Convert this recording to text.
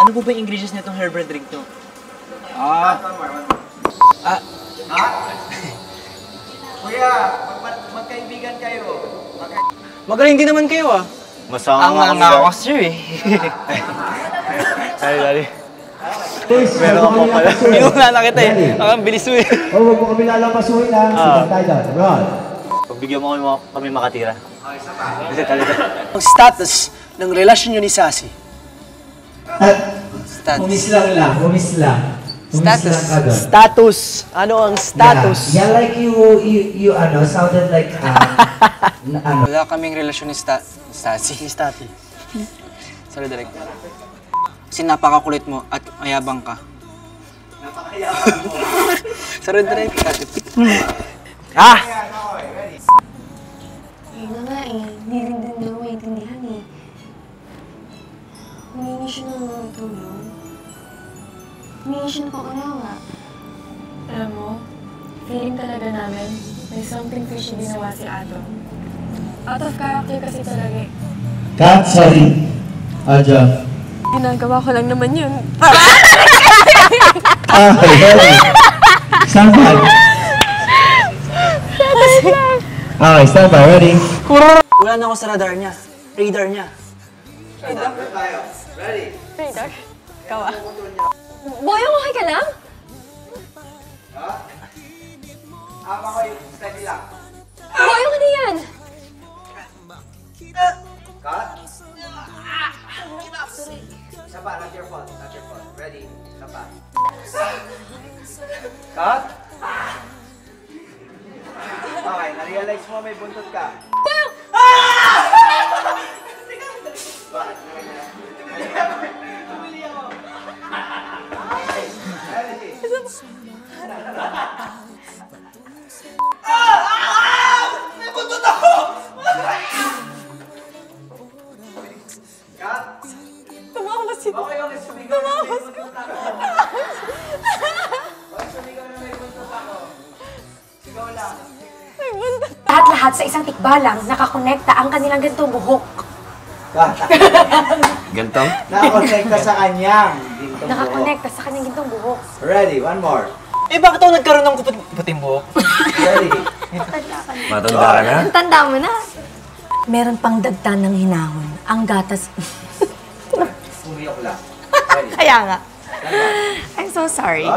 Ano po ba yung ingredients nitong herbal drink to? Ha? Kuya, magkaibigan kayo. Magaling din naman kayo ah. Masama ang ako sa'yo eh. Dali. Meron ako pala. Inuna na kita eh. Ang bilis mo eh. Huwag mo kami lalapasuhin ha. Sigan tayo dyan. Abroad. Pagbigyan mo kami makatira. Kasi talaga. Ang status ng relasyon nyo ni Sassy. Status. Ano ang status? Yeah, like you ano, sounded like ano. Wala kaming relasyon ni Sassy. Sorry, direct. Kasi napakakulit mo at mayabang ka. Napakayabang mo. Sorry, direct. Ayun nga eh, hindi rin din na maintindihan eh. Humingi siya ng tulong. Humingi siya ng paunawa. Alam mo, feeling talaga namin may something fishy ginawa si Atom. Out of character kasi talaga eh. Kat, sorry. Adya. Ginagawa ko lang naman yun. Okay. Stand by. Okay, stand by. Ready? Wala na ako sa radar niya. Radar niya. Radar? Ready? Radar? Ikaw ah. Boy, okay ka lang? Ha? Ama ko yung steady lang. Boy, okay na yan! Cut? Isa pa, not your fault. Not your fault. Ready? Isa pa. Cut? Okay, na-realize mo may buntot ka. Boy! Lahat-lahat sa isang tikbalang nakakonekta ang kanilang gantong buhok. Gantong? Nakakonekta sa kanyang gintong buhok. Nakakonekta sa kanyang gintong buhok. Ready, one more. Eh, bakit ako nagkaroon ng kuputing buhok? Ready. Matanda ka na? Matanda mo na. Meron pang dagtan ng hinahon. Ang gatas... Umiyok lang. Kaya nga. I'm so sorry.